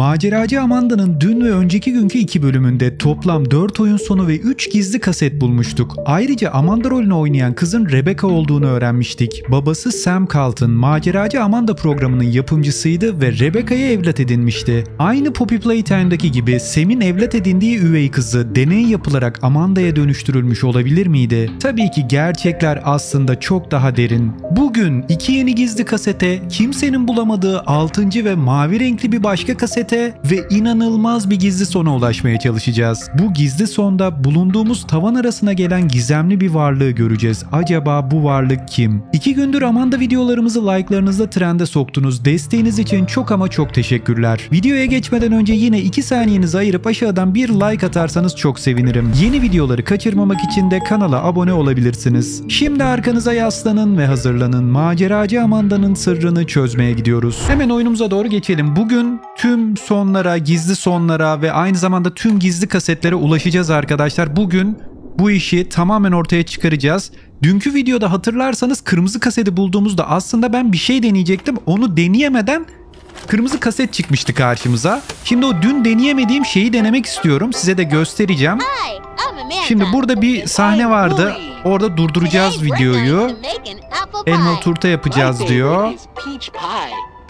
Maceracı Amanda'nın dün ve önceki günkü iki bölümünde toplam 4 oyun sonu ve 3 gizli kaset bulmuştuk. Ayrıca Amanda rolünü oynayan kızın Rebecca olduğunu öğrenmiştik. Babası Sam Colton, Maceracı Amanda programının yapımcısıydı ve Rebecca'ya evlat edinmişti. Aynı Poppy Playtime'daki gibi Sam'in evlat edindiği üvey kızı deney yapılarak Amanda'ya dönüştürülmüş olabilir miydi? Tabii ki gerçekler aslında çok daha derin. Bugün 2 yeni gizli kasete, kimsenin bulamadığı 6. ve mavi renkli bir başka kasete ve inanılmaz bir gizli sona ulaşmaya çalışacağız. Bu gizli sonda bulunduğumuz tavan arasına gelen gizemli bir varlığı göreceğiz. Acaba bu varlık kim? 2 gündür Amanda videolarımızı like'larınızla trende soktunuz. Desteğiniz için çok ama çok teşekkürler. Videoya geçmeden önce yine 2 saniyenizi ayırıp aşağıdan bir like atarsanız çok sevinirim. Yeni videoları kaçırmamak için de kanala abone olabilirsiniz. Şimdi arkanıza yaslanın ve hazırlanın. Maceracı Amanda'nın sırrını çözmeye gidiyoruz. Hemen oyunumuza doğru geçelim. Bugün tüm sonlara, gizli sonlara ve aynı zamanda tüm gizli kasetlere ulaşacağız arkadaşlar. Bugün bu işi tamamen ortaya çıkaracağız. Dünkü videoda hatırlarsanız kırmızı kaseti bulduğumuzda aslında ben bir şey deneyecektim. Onu deneyemeden kırmızı kaset çıkmıştı karşımıza. Şimdi o dün deneyemediğim şeyi denemek istiyorum. Size de göstereceğim. Şimdi burada bir sahne vardı. Orada durduracağız videoyu. Elmalı turta yapacağız diyor.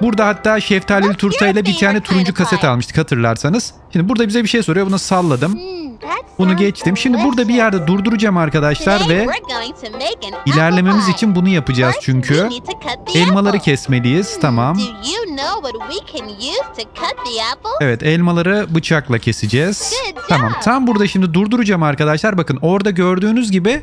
Burada hatta şeftalili turtayla bir tane turuncu kaset almıştık hatırlarsanız. Şimdi burada bize bir şey soruyor. Bunu salladım. Bunu geçtim. Şimdi burada bir yerde durduracağım arkadaşlar ve ilerlememiz için bunu yapacağız çünkü. Elmaları kesmeliyiz. Tamam. Evet, elmaları bıçakla keseceğiz. Tamam. Tam burada şimdi durduracağım arkadaşlar. Bakın orada gördüğünüz gibi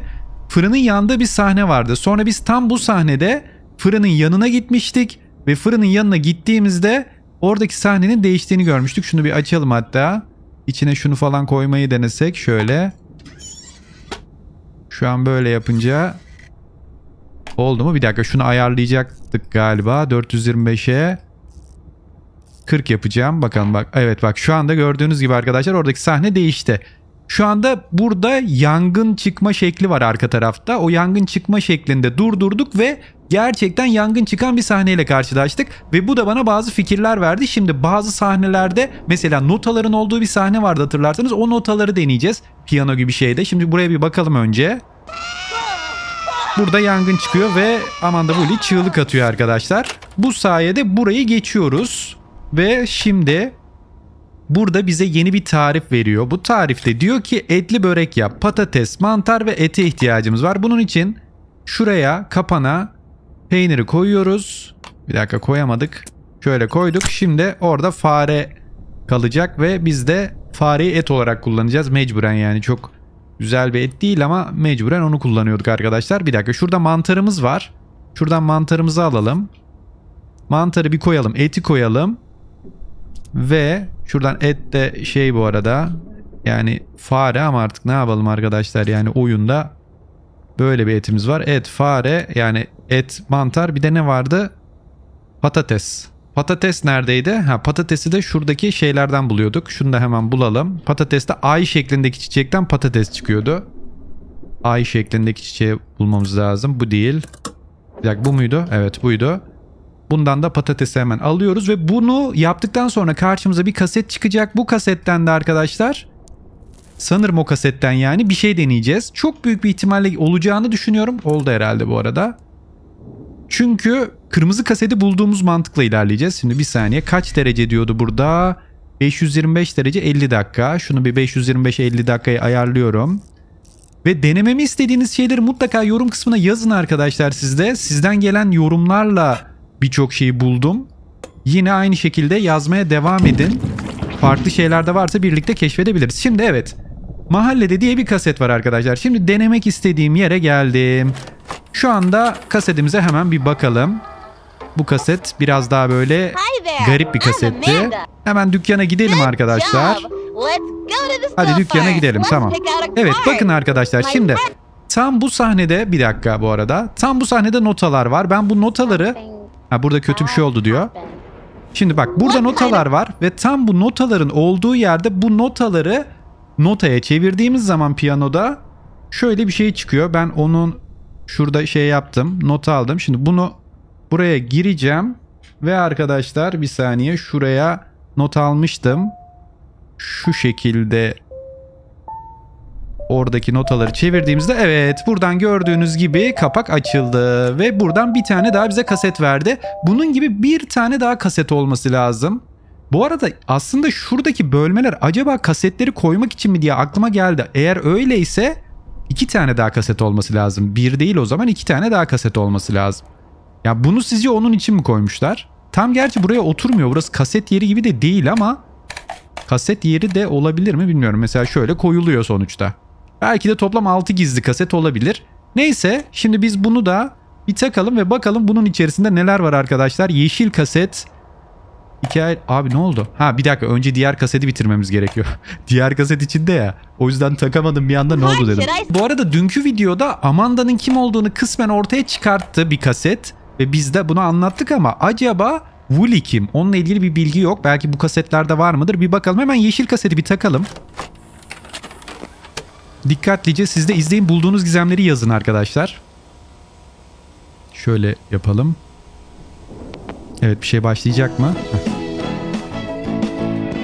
fırının yandığı bir sahne vardı. Sonra biz tam bu sahnede fırının yanına gitmiştik. Ve fırının yanına gittiğimizde oradaki sahnenin değiştiğini görmüştük. Şunu bir açalım hatta. İçine şunu falan koymayı denesek şöyle. Şu an böyle yapınca oldu mu? Bir dakika, şunu ayarlayacaktık galiba. 425'e 40 yapacağım. Bakalım bak. Evet bak, şu anda gördüğünüz gibi arkadaşlar oradaki sahne değişti. Şu anda burada yangın çıkma şekli var arka tarafta. O yangın çıkma şeklinde durdurduk ve gerçekten yangın çıkan bir sahneyle karşılaştık. Ve bu da bana bazı fikirler verdi. Şimdi bazı sahnelerde mesela notaların olduğu bir sahne vardı hatırlarsanız. O notaları deneyeceğiz. Piyano gibi şeyde. Şimdi buraya bir bakalım önce. Burada yangın çıkıyor ve Amanda Bully çığlık atıyor arkadaşlar. Bu sayede burayı geçiyoruz. Ve şimdi burada bize yeni bir tarif veriyor. Bu tarifte diyor ki etli börek yap. Patates, mantar ve ete ihtiyacımız var. Bunun için şuraya kapana peyniri koyuyoruz. Bir dakika, koyamadık. Şöyle koyduk. Şimdi orada fare kalacak ve biz de fareyi et olarak kullanacağız. Mecburen yani, çok güzel bir et değil ama mecburen onu kullanıyorduk arkadaşlar. Bir dakika, şurada mantarımız var. Şuradan mantarımızı alalım. Mantarı bir koyalım. Eti koyalım. Ve şuradan et de şey bu arada. Yani fare ama artık ne yapalım arkadaşlar. Yani oyunda böyle bir etimiz var. Et, fare, yani et, mantar, bir de ne vardı? Patates. Patates neredeydi? Ha, patatesi de şuradaki şeylerden buluyorduk. Şunu da hemen bulalım. Patateste ay şeklindeki çiçekten patates çıkıyordu. Ay şeklindeki çiçeği bulmamız lazım. Bu değil. Bir dakika, bu muydu? Evet, buydu. Bundan da patatesi hemen alıyoruz ve bunu yaptıktan sonra karşımıza bir kaset çıkacak. Bu kasetten de arkadaşlar, sanırım o kasetten yani bir şey deneyeceğiz. Çok büyük bir ihtimalle olacağını düşünüyorum. Oldu herhalde bu arada. Çünkü kırmızı kaseti bulduğumuz mantıkla ilerleyeceğiz. Şimdi bir saniye, kaç derece diyordu burada? 525 derece 50 dakika. Şunu bir 525-50 dakikaya ayarlıyorum. Ve denememi istediğiniz şeyleri mutlaka yorum kısmına yazın arkadaşlar sizde. Sizden gelen yorumlarla birçok şeyi buldum. Yine aynı şekilde yazmaya devam edin. Farklı şeyler de varsa birlikte keşfedebiliriz. Şimdi evet, mahallede diye bir kaset var arkadaşlar. Şimdi denemek istediğim yere geldim. Şu anda kasetimize hemen bir bakalım. Bu kaset biraz daha böyle garip bir kasetti. Hemen dükkana gidelim arkadaşlar. Hadi dükkana gidelim, tamam. Evet bakın arkadaşlar, şimdi tam bu sahnede, bir dakika bu arada. Tam bu sahnede notalar var. Ben bu notaları... Ha, burada kötü bir şey oldu diyor. Şimdi bak, burada notalar var ve tam bu notaların olduğu yerde bu notaları notaya çevirdiğimiz zaman piyanoda şöyle bir şey çıkıyor. Ben onun şurada şey yaptım, nota aldım. Şimdi bunu buraya gireceğim ve arkadaşlar bir saniye, şuraya not almıştım. Şu şekilde oradaki notaları çevirdiğimizde evet, buradan gördüğünüz gibi kapak açıldı ve buradan bir tane daha bize kaset verdi. Bunun gibi bir tane daha kaset olması lazım. Bu arada aslında şuradaki bölmeler acaba kasetleri koymak için mi diye aklıma geldi. Eğer öyleyse iki tane daha kaset olması lazım. Bir değil o zaman, iki tane daha kaset olması lazım. Ya bunu sizce onun için mi koymuşlar? Tam gerçi buraya oturmuyor. Burası kaset yeri gibi de değil ama kaset yeri de olabilir mi bilmiyorum. Mesela şöyle koyuluyor sonuçta. Belki de toplam 6 gizli kaset olabilir. Neyse, şimdi biz bunu da bir takalım ve bakalım bunun içerisinde neler var arkadaşlar. Yeşil kaset. Hikaye... Abi ne oldu? Ha bir dakika, önce diğer kaseti bitirmemiz gerekiyor. Diğer kaset içinde ya. O yüzden takamadım bir anda, ne oldu dedim. Bu arada dünkü videoda Amanda'nın kim olduğunu kısmen ortaya çıkarttı bir kaset. Ve biz de bunu anlattık ama acaba Wooly kim? Onunla ilgili bir bilgi yok. Belki bu kasetlerde var mıdır? Bir bakalım. Hemen yeşil kaseti bir takalım. Dikkatlice siz de izleyin. Bulduğunuz gizemleri yazın arkadaşlar. Şöyle yapalım. Evet, bir şey başlayacak mı?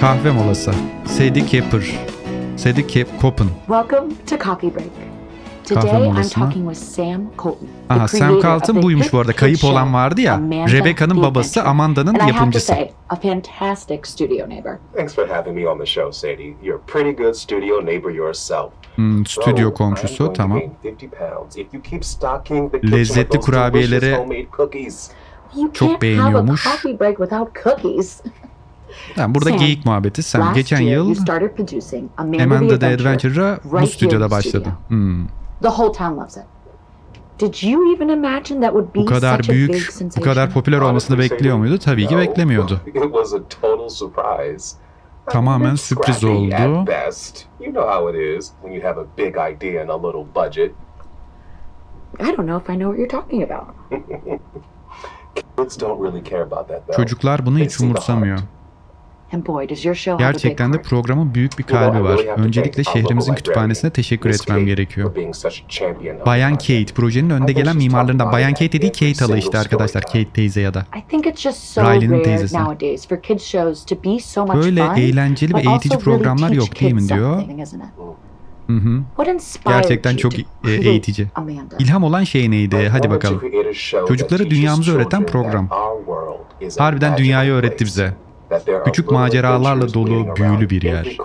Kahve molası. Sadie Capper. Sadie Capper. Welcome to Coffee Break. Today I'm talking with Sam Colton. Aha, Sam Carlton buymuş bu arada. Kayıp olan vardı ya. Rebecca'nın babası, Amanda'nın yapımcısı. A fantastic studio neighbor. Thanks for having me on the show, Sadie. You're a pretty good studio neighbor yourself. Stüdyo komşusu, tamam. Lezzetli kurabiyelere çok beğeniyormuş. Tamam, burada geyik muhabbeti. Sam, geçen yıl Amanda the Adventure'a bu stüdyoda başladı. Bu kadar büyük, bu kadar popüler olmasını bekliyor muydu? Tabii ki beklemiyordu. Tamamen sürpriz oldu. Çocuklar bunu hiç umursamıyor. Gerçekten de programın büyük bir kalbi var. Öncelikle şehrimizin kütüphanesine teşekkür etmem gerekiyor. Bayan Kate, projenin önde gelen mimarlarından. Bayan Kate dediği Kate hala işte arkadaşlar. Kate teyze ya da Riley'nin teyzesi. Böyle eğlenceli ve eğitici programlar yok değil mi diyor. Hı-hı. Gerçekten çok eğitici. İlham olan şey neydi? Hadi bakalım. Çocuklara dünyamızı öğreten program. Harbiden dünyayı öğretti bize. Küçük maceralarla dolu, büyülü bir yer.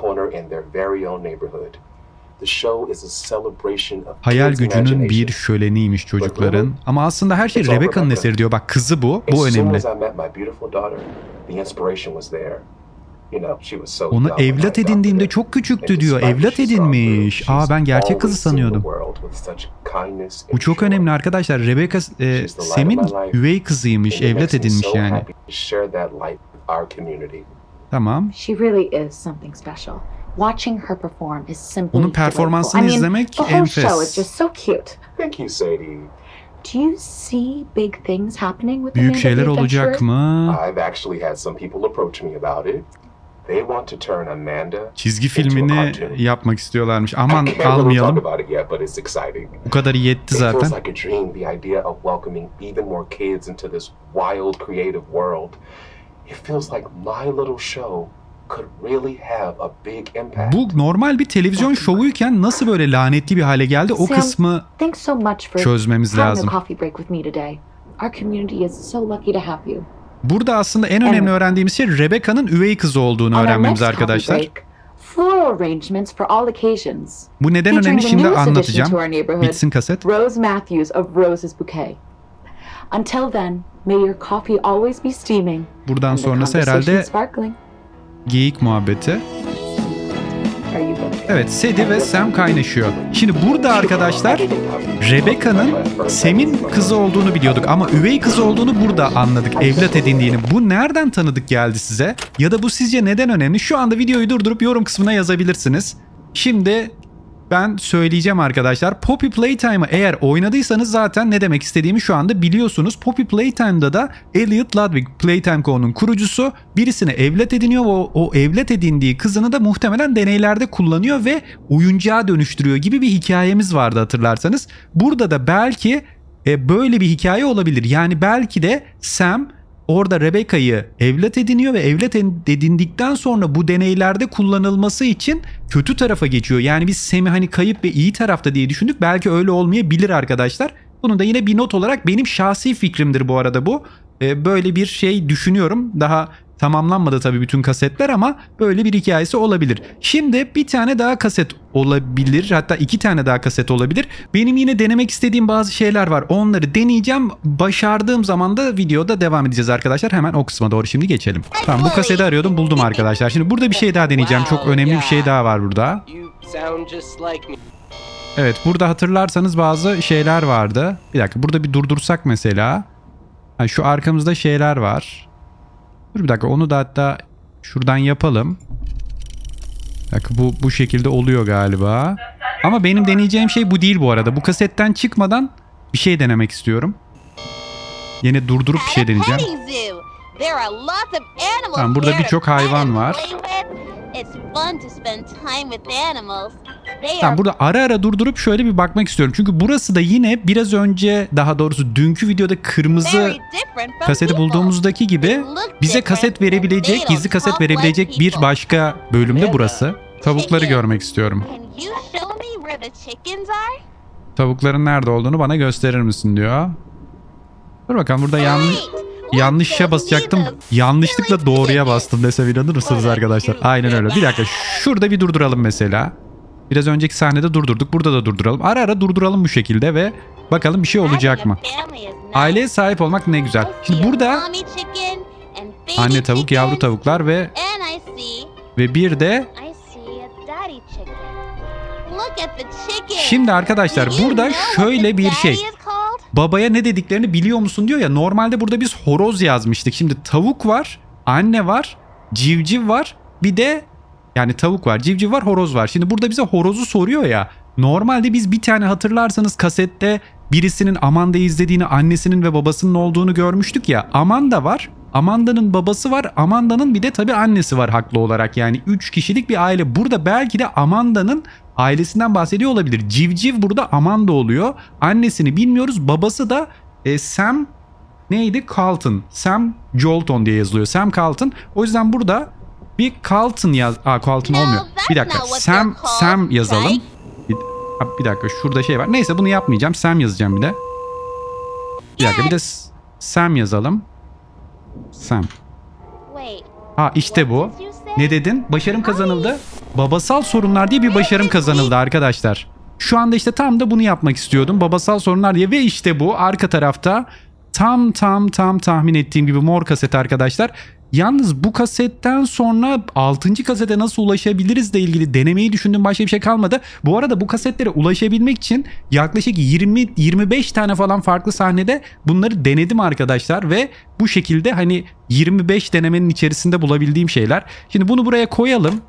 Hayal gücünün bir şöleniymiş çocukların. Ama aslında her şey Rebecca'nın eseri diyor. Bak kızı bu. Bu önemli. Onu evlat edindiğimde çok küçüktü diyor. Evlat edinmiş. Aa, ben gerçek kızı sanıyordum. Bu çok önemli arkadaşlar. Rebecca Sam'in üvey kızıymış. Evlat edinmiş yani. Tamam. Onun performansını izlemek enfes. Büyük şeyler olacak mı? Çizgi filmini yapmak istiyorlarmış. Aman almayalım. Bu kadar yetti zaten. Bu normal bir televizyon şovuyken nasıl böyle lanetli bir hale geldi? O kısmı çözmemiz lazım. Burada aslında en önemli öğrendiğimiz şey Rebecca'nın üvey kızı olduğunu öğrenmemiz arkadaşlar. Bu neden önemli şimdi anlatacağım. Bitsin kaset. Rose Matthews of Rose's Bouquet. Until then, may your coffee always be steaming. Buradan sonrası herhalde geyik muhabbeti. Evet, Sadie ve Sam kaynaşıyor. Şimdi burada arkadaşlar Rebecca'nın Sam'in kızı olduğunu biliyorduk ama üvey kızı olduğunu burada anladık. Evlat edindiğini. Bu nereden tanıdık geldi size? Ya da bu sizce neden önemli? Şu anda videoyu durdurup yorum kısmına yazabilirsiniz. Şimdi ben söyleyeceğim arkadaşlar. Poppy Playtime'ı eğer oynadıysanız zaten ne demek istediğimi şu anda biliyorsunuz. Poppy Playtime'da da Elliot Ludwig, Playtime.co'nun kurucusu, birisine evlat ediniyor ve o evlat edindiği kızını da muhtemelen deneylerde kullanıyor ve oyuncağa dönüştürüyor gibi bir hikayemiz vardı hatırlarsanız. Burada da belki böyle bir hikaye olabilir. Yani belki de Sam orada Rebecca'yı evlat ediniyor ve evlat edindikten sonra bu deneylerde kullanılması için kötü tarafa geçiyor. Yani biz Sam'i hani kayıp ve iyi tarafta diye düşündük. Belki öyle olmayabilir arkadaşlar. Bunu da yine bir not olarak, benim şahsi fikrimdir bu arada bu. Böyle bir şey düşünüyorum. Daha tamamlanmadı tabii bütün kasetler ama böyle bir hikayesi olabilir. Şimdi bir tane daha kaset olabilir. Hatta iki tane daha kaset olabilir. Benim yine denemek istediğim bazı şeyler var. Onları deneyeceğim. Başardığım zaman da videoda devam edeceğiz arkadaşlar. Hemen o kısma doğru şimdi geçelim. Tamam, bu kaseti arıyordum, buldum arkadaşlar. Şimdi burada bir şey daha deneyeceğim. Çok önemli bir şey daha var burada. Evet, burada hatırlarsanız bazı şeyler vardı. Bir dakika, burada bir durdursak mesela. Yani şu arkamızda şeyler var. Dur bir dakika, onu da hatta şuradan yapalım. Bak, bu şekilde oluyor galiba. Ama benim deneyeceğim şey bu değil bu arada. Bu kasetten çıkmadan bir şey denemek istiyorum. Yine durdurup bir şey deneyeceğim. Tamam, burada birçok hayvan var. Tamam, burada ara ara durdurup şöyle bir bakmak istiyorum. Çünkü burası da yine biraz önce, daha doğrusu dünkü videoda kırmızı kaseti bulduğumuzdaki gibi bize kaset verebilecek, gizli kaset verebilecek bir başka bölümde burası. Tavukları görmek istiyorum. Tavukların nerede olduğunu bana gösterir misin diyor. Dur bakalım, burada yanlışa basacaktım. Yanlışlıkla doğruya bastım desem inanır mısınız arkadaşlar? Aynen öyle. Bir dakika, şurada bir durduralım mesela. Biraz önceki sahnede durdurduk. Burada da durduralım. Ara ara durduralım bu şekilde ve bakalım bir şey olacak mı? Aileye sahip olmak ne güzel. Şimdi burada anne tavuk, yavru tavuklar ve bir de şimdi arkadaşlar burada şöyle bir şey. Babaya ne dediklerini biliyor musun diyor ya. Normalde burada biz horoz yazmıştık. Şimdi tavuk var, anne var, civciv var, bir de yani tavuk var, civciv var, horoz var. Şimdi burada bize horozu soruyor ya. Normalde biz bir tane hatırlarsanız kasette birisinin Amanda'yı izlediğini, annesinin ve babasının olduğunu görmüştük ya. Amanda var, Amanda'nın babası var, Amanda'nın bir de tabii annesi var haklı olarak. Yani 3 kişilik bir aile. Burada belki de Amanda'nın ailesinden bahsediyor olabilir. Civciv burada Amanda oluyor. Annesini bilmiyoruz. Babası da Sam neydi? Colton. Sam Colton diye yazılıyor. Sam Colton. O yüzden burada bir Colton yaz... Aa, Colton olmuyor. Bir dakika. Sam yazalım. Bir dakika, şurada şey var. Neyse, bunu yapmayacağım. Sam yazacağım bir de. Bir dakika, bir de Sam yazalım. Sam. Ha, işte bu. Ne dedin? Başarım kazanıldı. Babasal sorunlar diye bir başarım kazanıldı arkadaşlar. Şu anda işte tam da bunu yapmak istiyordum. Babasal sorunlar diye ve işte bu arka tarafta tam tahmin ettiğim gibi mor kaset arkadaşlar. Yalnız bu kasetten sonra 6. kasete nasıl ulaşabiliriz ile ilgili denemeyi düşündüm. Başka bir şey kalmadı. Bu arada bu kasetlere ulaşabilmek için yaklaşık 20-25 tane falan farklı sahnede bunları denedim arkadaşlar. Ve bu şekilde hani 25 denemenin içerisinde bulabildiğim şeyler. Şimdi bunu buraya koyalım.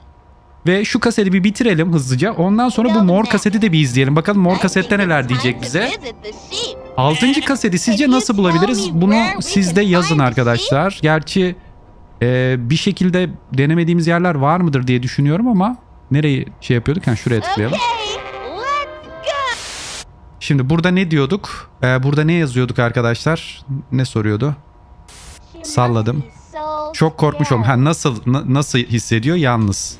Ve şu kaseti bir bitirelim hızlıca. Ondan sonra bu mor kaseti de bir izleyelim. Bakalım mor kasette neler diyecek bize. 6. kaseti sizce nasıl bulabiliriz? Bunu siz de yazın arkadaşlar. Gerçi... bir şekilde denemediğimiz yerler var mıdır diye düşünüyorum ama nereyi şey yapıyorduk? Yani şuraya tıklayalım. Şimdi burada ne diyorduk? Burada ne yazıyorduk arkadaşlar? Ne soruyordu? Salladım. Çok korkmuşum. Ha, nasıl hissediyor? Yalnız.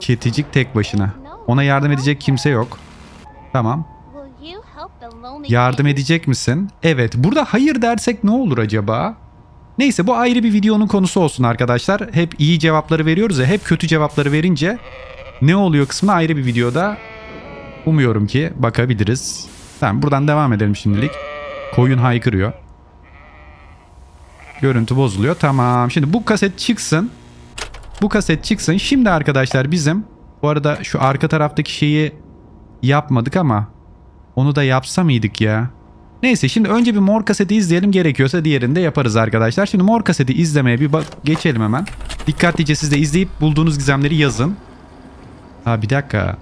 Kedicik tek başına. Ona yardım edecek kimse yok. Tamam. Yardım edecek misin? Evet. Burada hayır dersek ne olur acaba? Neyse, bu ayrı bir videonun konusu olsun arkadaşlar. Hep iyi cevapları veriyoruz ya, hep kötü cevapları verince ne oluyor kısmına ayrı bir videoda umuyorum ki bakabiliriz. Tamam, buradan devam edelim şimdilik. Koyun haykırıyor. Görüntü bozuluyor. Tamam, şimdi bu kaset çıksın. Bu kaset çıksın. Şimdi arkadaşlar bizim bu arada şu arka taraftaki şeyi yapmadık ama onu da yapsa mıydık ya? Neyse, şimdi önce bir mor kaseti izleyelim, gerekiyorsa diğerini de yaparız arkadaşlar. Şimdi mor kaseti izlemeye bir geçelim hemen. Dikkatlice siz de izleyip bulduğunuz gizemleri yazın. Ha, bir dakika.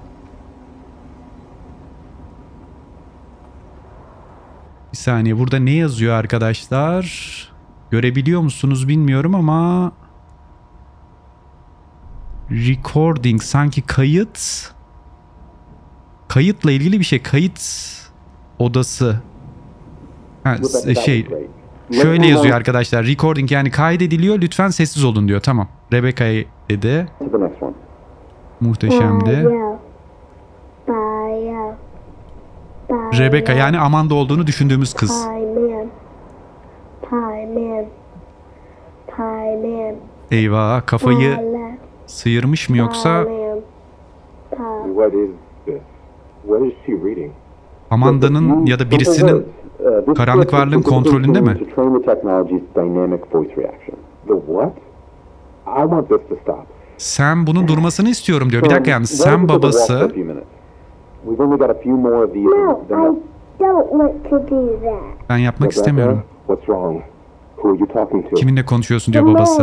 Bir saniye, burada ne yazıyor arkadaşlar? Görebiliyor musunuz bilmiyorum ama... Recording, sanki kayıt. Kayıtla ilgili bir şey, kayıt odası. Ha, şey Şöyle yazıyor arkadaşlar. Recording yani kaydediliyor. Lütfen sessiz olun diyor. Tamam. Rebecca'yı dedi. Muhteşemdi. Rebecca yani Amanda olduğunu düşündüğümüz kız. Eyvah, kafayı sıyırmış mı yoksa? Amanda'nın ya da birisinin karanlık varlığın kontrolünde mi? Sam bunun durmasını istiyorum diyor. Bir dakika yani Sam babası. Ben yapmak istemiyorum. Kiminle konuşuyorsun diyor babası.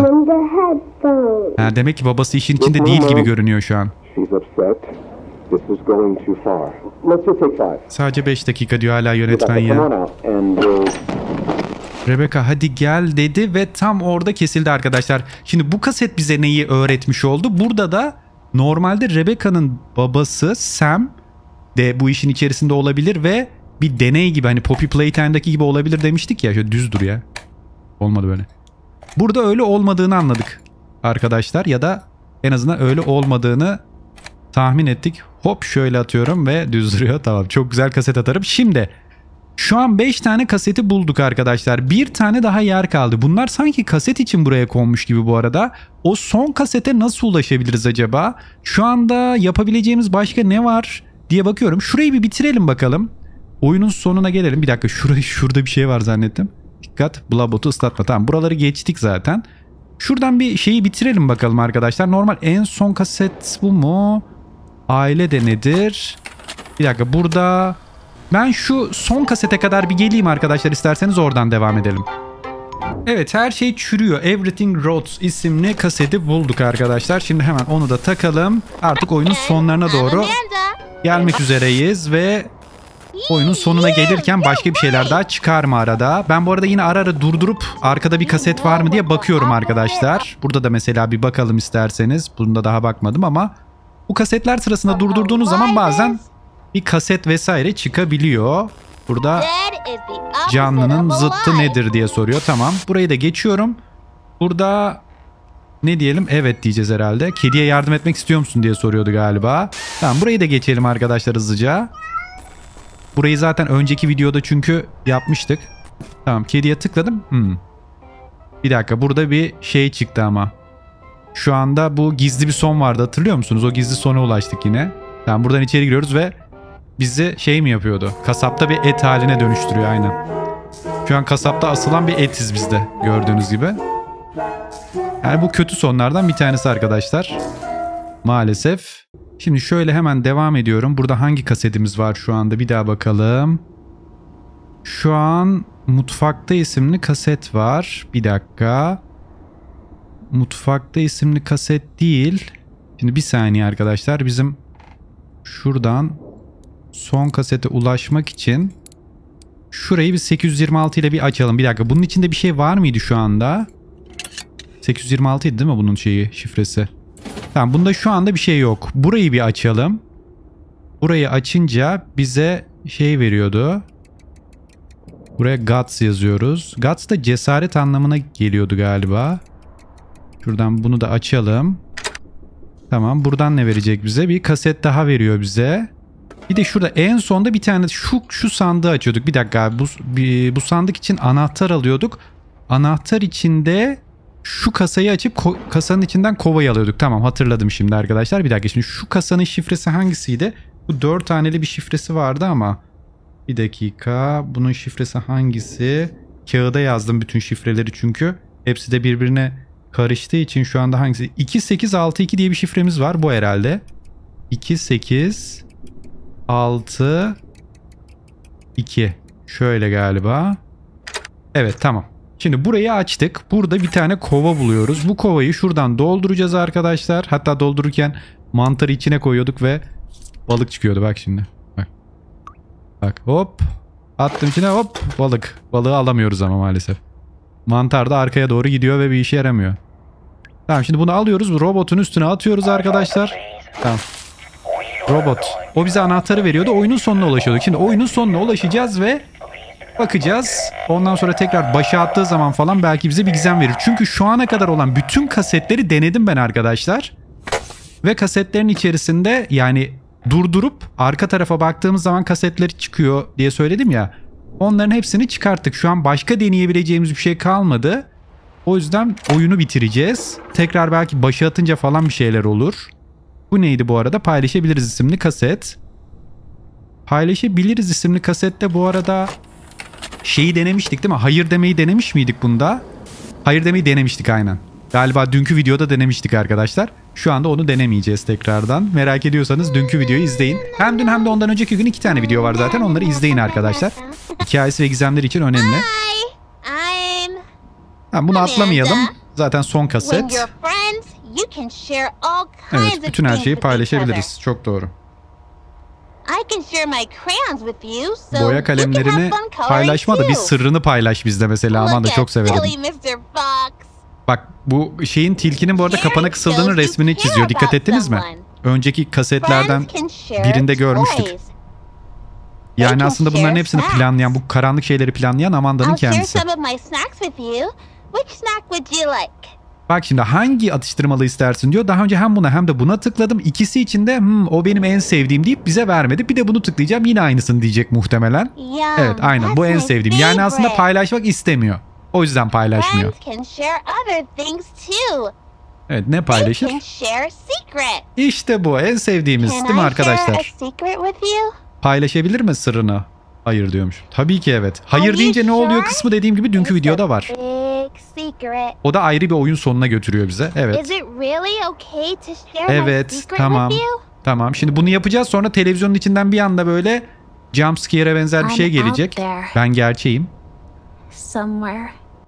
Ha, demek ki babası işin içinde değil gibi görünüyor şu an. Sadece 5 dakika diyor hala yönetmen ya. Rebecca hadi gel dedi ve tam orada kesildi arkadaşlar. Şimdi bu kaset bize neyi öğretmiş oldu? Burada da normalde Rebecca'nın babası Sam de bu işin içerisinde olabilir ve bir deney gibi hani Poppy Playtime'daki gibi olabilir demiştik ya. Şöyle düz dur ya. Olmadı böyle. Burada öyle olmadığını anladık arkadaşlar ya da en azından öyle olmadığını tahmin ettik. Hop şöyle atıyorum ve düz duruyor. Tamam çok güzel kaset atarım. Şimdi şu an 5 tane kaseti bulduk arkadaşlar. Bir tane daha yer kaldı. Bunlar sanki kaset için buraya konmuş gibi bu arada. O son kasete nasıl ulaşabiliriz acaba? Şu anda yapabileceğimiz başka ne var diye bakıyorum. Şurayı bir bitirelim bakalım. Oyunun sonuna gelelim. Bir dakika şurada bir şey var zannettim. Dikkat, Blabot'u ıslatma. Tamam buraları geçtik zaten. Şuradan bir şeyi bitirelim bakalım arkadaşlar. Normal en son kaset bu mu? Aile de nedir? Bir dakika burada... Ben şu son kasete kadar bir geleyim arkadaşlar. İsterseniz oradan devam edelim. Evet her şey çürüyor. Everything Rots isimli kaseti bulduk arkadaşlar. Şimdi hemen onu da takalım. Artık oyunun sonlarına doğru gelmek üzereyiz ve... Oyunun sonuna gelirken başka bir şeyler daha çıkar mı arada? Ben bu arada yine ara ara durdurup arkada bir kaset var mı diye bakıyorum arkadaşlar. Burada da mesela bir bakalım isterseniz. Bunda daha bakmadım ama bu kasetler sırasında durdurduğunuz zaman bazen bir kaset vesaire çıkabiliyor. Burada canlının zıttı nedir diye soruyor. Tamam. Burayı da geçiyorum. Burada ne diyelim? Evet diyeceğiz herhalde. Kediye yardım etmek istiyor musun diye soruyordu galiba. Tamam burayı da geçelim arkadaşlar hızlıca. Burayı zaten önceki videoda çünkü yapmıştık. Tamam kediye tıkladım. Bir dakika burada bir şey çıktı ama. Şu anda bu gizli bir son vardı hatırlıyor musunuz? O gizli sona ulaştık yine. Tamam buradan içeri giriyoruz ve bizi şey mi yapıyordu? Kasapta bir et haline dönüştürüyor aynen. Şu an kasapta asılan bir etiz bizde gördüğünüz gibi. Yani bu kötü sonlardan bir tanesi arkadaşlar. Maalesef. Şimdi şöyle hemen devam ediyorum. Burada hangi kasetimiz var şu anda? Bir daha bakalım. Şu an Mutfakta isimli kaset var. Bir dakika. Mutfakta isimli kaset değil. Şimdi bir saniye arkadaşlar. Bizim şuradan son kasete ulaşmak için şurayı bir 826 ile bir açalım. Bir dakika. Bunun içinde bir şey var mıydı şu anda? 826 idi değil mi bunun şeyi, şifresi? Tamam bunda şu anda bir şey yok. Burayı bir açalım. Burayı açınca bize şey veriyordu. Buraya guts yazıyoruz. Guts da cesaret anlamına geliyordu galiba. Şuradan bunu da açalım. Tamam buradan ne verecek bize? Bir kaset daha veriyor bize. Bir de şurada en sonda bir tane şu sandığı açıyorduk. Bir dakika abi, bu sandık için anahtar alıyorduk. Anahtar içinde... Şu kasayı açıp kasanın içinden kovayı alıyorduk. Tamam hatırladım şimdi arkadaşlar. Bir dakika şimdi şu kasanın şifresi hangisiydi? Bu 4 haneli bir şifresi vardı ama. Bir dakika. Bunun şifresi hangisi? Kağıda yazdım bütün şifreleri çünkü. Hepsi de birbirine karıştığı için şu anda hangisi? 2862 diye bir şifremiz var. Bu herhalde. 2862. Şöyle galiba. Evet tamam. Şimdi burayı açtık. Burada bir tane kova buluyoruz. Bu kovayı şuradan dolduracağız arkadaşlar. Hatta doldururken mantarı içine koyuyorduk ve balık çıkıyordu. Bak şimdi. Bak. Bak hop. Attım içine hop. Balık. Balığı alamıyoruz ama maalesef. Mantar da arkaya doğru gidiyor ve bir işe yaramıyor. Tamam şimdi bunu alıyoruz. Robotun üstüne atıyoruz arkadaşlar. Tamam. Robot. O bize anahtarı veriyordu. Oyunun sonuna ulaşıyorduk. Şimdi oyunun sonuna ulaşacağız ve bakacağız. Ondan sonra tekrar başa attığı zaman falan belki bize bir gizem verir. Çünkü şu ana kadar olan bütün kasetleri denedim ben arkadaşlar. Ve kasetlerin içerisinde yani durdurup arka tarafa baktığımız zaman kasetleri çıkıyor diye söyledim ya. Onların hepsini çıkarttık. Şu an başka deneyebileceğimiz bir şey kalmadı. O yüzden oyunu bitireceğiz. Tekrar belki başa atınca falan bir şeyler olur. Bu neydi bu arada? Paylaşabiliriz isimli kaset. Paylaşabiliriz isimli kasette bu arada şeyi denemiştik değil mi? Hayır demeyi denemiş miydik bunda? Hayır demeyi denemiştik aynen. Galiba dünkü videoda denemiştik arkadaşlar. Şu anda onu denemeyeceğiz tekrardan. Merak ediyorsanız dünkü videoyu izleyin. Hem dün hem de ondan önceki gün 2 tane video var zaten. Onları izleyin arkadaşlar. Hikayesi ve gizemleri için önemli. Ha, bunu atlamayalım. Zaten son kaset. Evet, bütün her şeyi paylaşabiliriz. Çok doğru. Boya kalemlerini paylaşma da bir sırrını paylaş bizde mesela. Aman da çok severim. Bak bu şeyin tilkinin bu arada kapana kısıldığının resmini çiziyor. Dikkat ettiniz mi? Önceki kasetlerden birinde görmüştük. Yani aslında bunların hepsini planlayan, bu karanlık şeyleri planlayan Amanda'nın kendisi. Bak şimdi hangi atıştırmalı istersin diyor. Daha önce hem buna hem de buna tıkladım. İkisi için de o benim en sevdiğim deyip bize vermedi. Bir de bunu tıklayacağım yine aynısını diyecek muhtemelen. Evet aynen bu en sevdiğim. Yani aslında paylaşmak istemiyor. O yüzden paylaşmıyor. Evet ne paylaşır? İşte bu en sevdiğimiz değil mi arkadaşlar? Paylaşabilir mi sırrını? Hayır diyormuş. Tabii ki evet. Hayır deyince ne oluyor kısmı dediğim gibi dünkü videoda var. O da ayrı bir oyun sonuna götürüyor bize. Evet. Evet tamam. Tamam şimdi bunu yapacağız sonra televizyonun içinden bir anda böyle jumpscare'e benzer bir şey gelecek. Ben gerçeğim.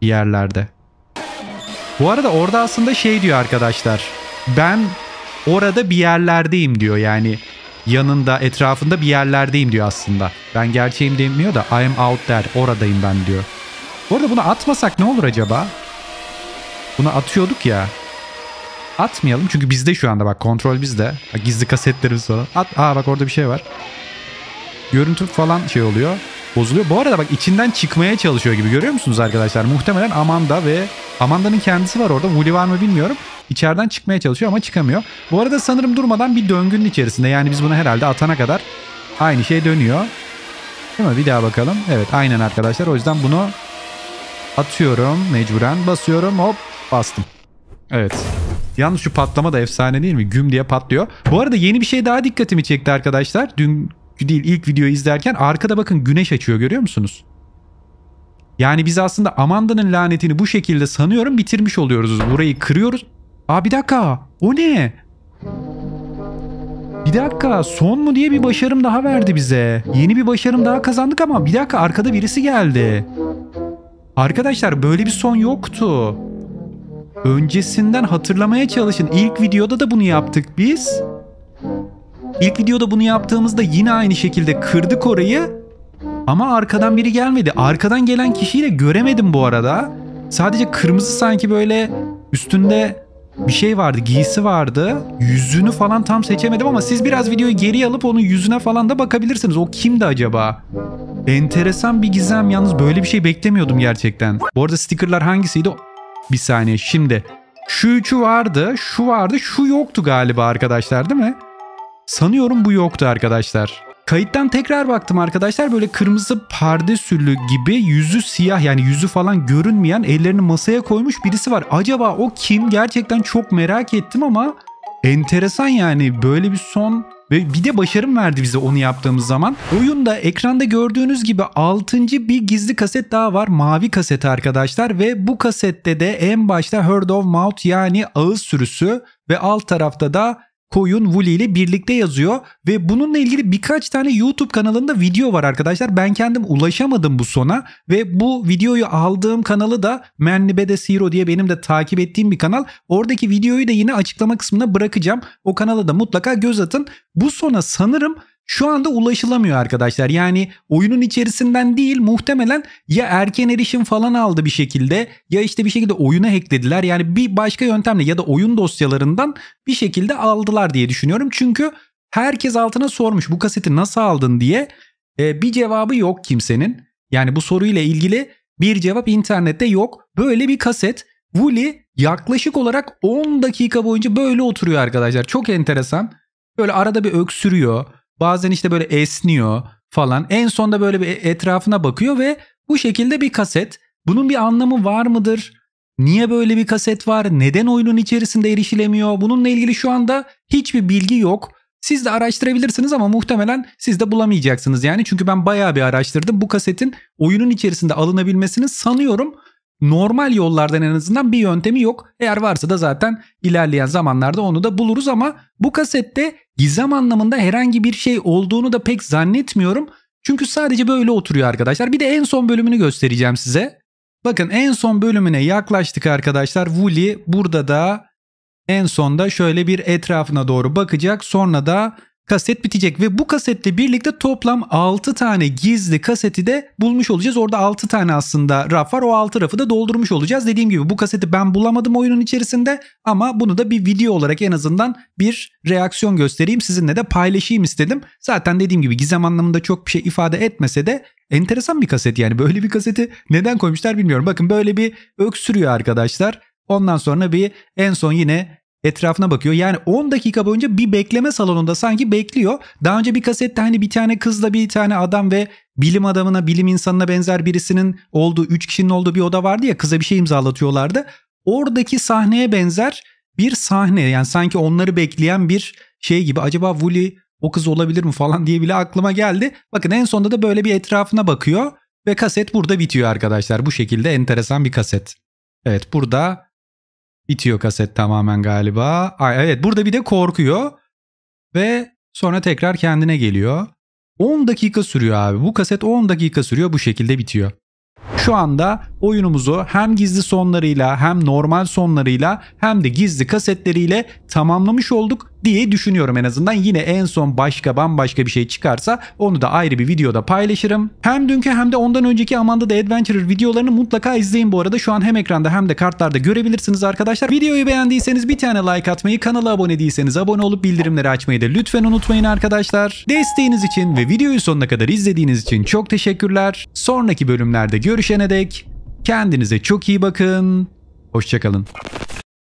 Bir yerlerde. Bu arada orada aslında şey diyor arkadaşlar. Ben orada bir yerlerdeyim diyor yani. Yanında, etrafında bir yerlerdeyim diyor aslında. Ben gerçeğim demiyor da I am out there, oradayım ben diyor. Bu arada bunu atmasak ne olur acaba? Bunu atıyorduk ya. Atmayalım çünkü bizde şu anda bak kontrol bizde. Bak, gizli kasetlerimiz falan. At. Aa bak orada bir şey var. Görüntü falan şey oluyor. Bozuluyor. Bu arada bak içinden çıkmaya çalışıyor gibi görüyor musunuz arkadaşlar? Muhtemelen Amanda ve Amanda'nın kendisi var orada. Woolly var mı bilmiyorum. İçeriden çıkmaya çalışıyor ama çıkamıyor. Bu arada sanırım durmadan bir döngünün içerisinde. Yani biz bunu herhalde atana kadar aynı şey dönüyor. Değil mi? Bir daha bakalım. Evet aynen arkadaşlar. O yüzden bunu atıyorum. Mecburen basıyorum. Hop bastım. Evet. Yalnız şu patlama da efsane değil mi? Güm diye patlıyor. Bu arada yeni bir şey daha dikkatimi çekti arkadaşlar. Dün değil ilk videoyu izlerken arkada bakın güneş açıyor görüyor musunuz? Yani biz aslında Amanda'nın lanetini bu şekilde sanıyorum bitirmiş oluyoruz. Burayı kırıyoruz. Aa bir dakika o ne? Bir dakika son mu diye bir başarım daha verdi bize. Yeni bir başarım daha kazandık ama bir dakika arkada birisi geldi. Arkadaşlar böyle bir son yoktu. Öncesinden hatırlamaya çalışın. İlk videoda da bunu yaptık biz. İlk videoda bunu yaptığımızda yine aynı şekilde kırdık orayı ama arkadan biri gelmedi. Arkadan gelen kişiyi de göremedim bu arada. Sadece kırmızı sanki böyle üstünde bir şey vardı, giysi vardı. Yüzünü falan tam seçemedim ama siz biraz videoyu geri alıp onun yüzüne falan da bakabilirsiniz. O kimdi acaba? Enteresan bir gizem yalnız böyle bir şey beklemiyordum gerçekten. Bu arada stickerlar hangisiydi? Bir saniye şimdi. Şu üçü vardı, şu vardı, şu yoktu galiba arkadaşlar değil mi? Sanıyorum bu yoktu arkadaşlar. Kayıttan tekrar baktım arkadaşlar. Böyle kırmızı pardesüllü gibi yüzü siyah yani yüzü falan görünmeyen ellerini masaya koymuş birisi var. Acaba o kim? Gerçekten çok merak ettim ama enteresan yani böyle bir son ve bir de başarım verdi bize onu yaptığımız zaman. Oyunda ekranda gördüğünüz gibi 6. bir gizli kaset daha var. Mavi kaset arkadaşlar ve bu kasette de en başta Herd of Mouth yani ağız sürüsü ve alt tarafta da koyun Woolly ile birlikte yazıyor ve bununla ilgili birkaç tane YouTube kanalında video var arkadaşlar. Ben kendim ulaşamadım bu sona ve bu videoyu aldığım kanalı da Manlybadasshero diye benim de takip ettiğim bir kanal. Oradaki videoyu da yine açıklama kısmına bırakacağım. O kanala da mutlaka göz atın. Bu sona sanırım şu anda ulaşılamıyor arkadaşlar. Yani oyunun içerisinden değil muhtemelen ya erken erişim falan aldı bir şekilde ya işte bir şekilde oyuna hacklediler. Yani bir başka yöntemle ya da oyun dosyalarından bir şekilde aldılar diye düşünüyorum. Çünkü herkes altına sormuş bu kaseti nasıl aldın diye bir cevabı yok kimsenin. Yani bu soruyla ilgili bir cevap internette yok. Böyle bir kaset. Woolly yaklaşık olarak 10 dakika boyunca böyle oturuyor arkadaşlar. Çok enteresan. Böyle arada bir öksürüyor. Bazen işte böyle esniyor falan. En sonda böyle bir etrafına bakıyor ve bu şekilde bir kaset. Bunun bir anlamı var mıdır? Niye böyle bir kaset var? Neden oyunun içerisinde erişilemiyor? Bununla ilgili şu anda hiçbir bilgi yok. Siz de araştırabilirsiniz ama muhtemelen siz de bulamayacaksınız yani. Çünkü ben bayağı bir araştırdım. Bu kasetin oyunun içerisinde alınabilmesini sanıyorum normal yollardan en azından bir yöntemi yok. Eğer varsa da zaten ilerleyen zamanlarda onu da buluruz ama bu kasette gizem anlamında herhangi bir şey olduğunu da pek zannetmiyorum. Çünkü sadece böyle oturuyor arkadaşlar. Bir de en son bölümünü göstereceğim size. Bakın en son bölümüne yaklaştık arkadaşlar. Woolly burada da en sonda şöyle bir etrafına doğru bakacak. Sonra da kaset bitecek ve bu kasetle birlikte toplam 6 tane gizli kaseti de bulmuş olacağız. Orada 6 tane aslında raf var. O 6 rafı da doldurmuş olacağız. Dediğim gibi bu kaseti ben bulamadım oyunun içerisinde ama bunu da bir video olarak en azından bir reaksiyon göstereyim. Sizinle de paylaşayım istedim. Zaten dediğim gibi gizem anlamında çok bir şey ifade etmese de enteresan bir kaset yani. Böyle bir kaseti neden koymuşlar bilmiyorum. Bakın böyle bir öksürüyor arkadaşlar. Ondan sonra bir en son yine etrafına bakıyor. Yani 10 dakika boyunca bir bekleme salonunda sanki bekliyor. Daha önce bir kasette hani bir tane kızla bir tane adam ve bilim adamına, bilim insanına benzer birisinin olduğu, 3 kişinin olduğu bir oda vardı ya, kıza bir şey imzalatıyorlardı. Oradaki sahneye benzer bir sahne. Yani sanki onları bekleyen bir şey gibi. Acaba Woolly o kız olabilir mi falan diye bile aklıma geldi. Bakın en sonunda da böyle bir etrafına bakıyor ve kaset burada bitiyor arkadaşlar. Bu şekilde enteresan bir kaset. Evet, burada bitiyor kaset tamamen galiba. Evet, burada bir de korkuyor ve sonra tekrar kendine geliyor. 10 dakika sürüyor abi. Bu kaset 10 dakika sürüyor, bu şekilde bitiyor. Şu anda oyunumuzu hem gizli sonlarıyla hem normal sonlarıyla hem de gizli kasetleriyle tamamlamış olduk diye düşünüyorum en azından. Yine en son bambaşka bir şey çıkarsa onu da ayrı bir videoda paylaşırım. Hem dünkü hem de ondan önceki Amanda the Adventurer videolarını mutlaka izleyin bu arada. Şu an hem ekranda hem de kartlarda görebilirsiniz arkadaşlar. Videoyu beğendiyseniz bir tane like atmayı, kanala abone değilseniz abone olup bildirimleri açmayı da lütfen unutmayın arkadaşlar. Desteğiniz için ve videoyu sonuna kadar izlediğiniz için çok teşekkürler. Sonraki bölümlerde görüşene dek kendinize çok iyi bakın. Hoşça kalın.